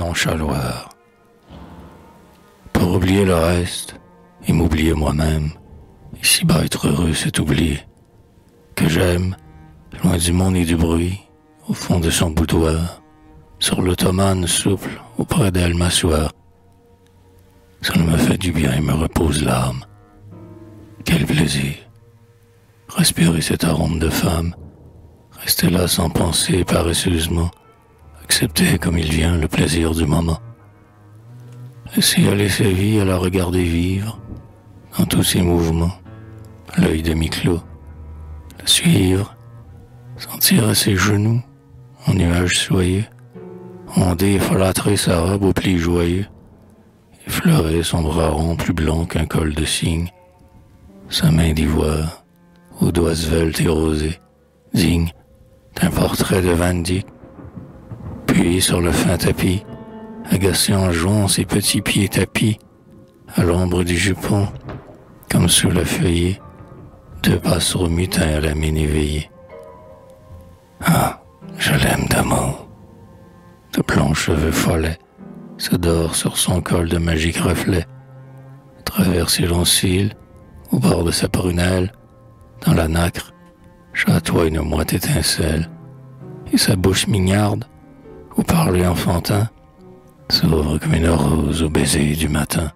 Nonchaloir. Pour oublier le reste, et m'oublier moi-même, ici-bas être heureux, c'est oublier. Que j'aime, loin du monde et du bruit, au fond de son boudoir, sur l'ottomane souple, auprès d'elle m'asseoir. Cela me fait du bien et me repose l'âme. Quel plaisir! Respirer cet arôme de femme, rester là sans penser paresseusement, accepter comme il vient le plaisir du moment. Laisser aller ses vies à la regarder vivre, dans tous ses mouvements, l'œil demi-clos, la suivre, sentir à ses genoux, en nuages soyeux, ondée et folâtrer sa robe aux plis joyeux, effleurer son bras rond plus blanc qu'un col de cygne, sa main d'ivoire, aux doigts sveltes et rosés, digne d'un portrait de Van Dyck, puis sur le fin tapis, agacé en jouant ses petits pieds tapis, à l'ombre du jupon, comme sous la feuillée, deux passereaux mutins à la mine éveillée. Ah, je l'aime d'amour. De blonds cheveux follets se dorent sur son col de magiques reflets, à travers ses longs cils, au bord de sa prunelle, dans la nacre, chatoie une moite étincelle, et sa bouche mignarde, au parler enfantin, s'ouvre comme une rose au baiser du matin.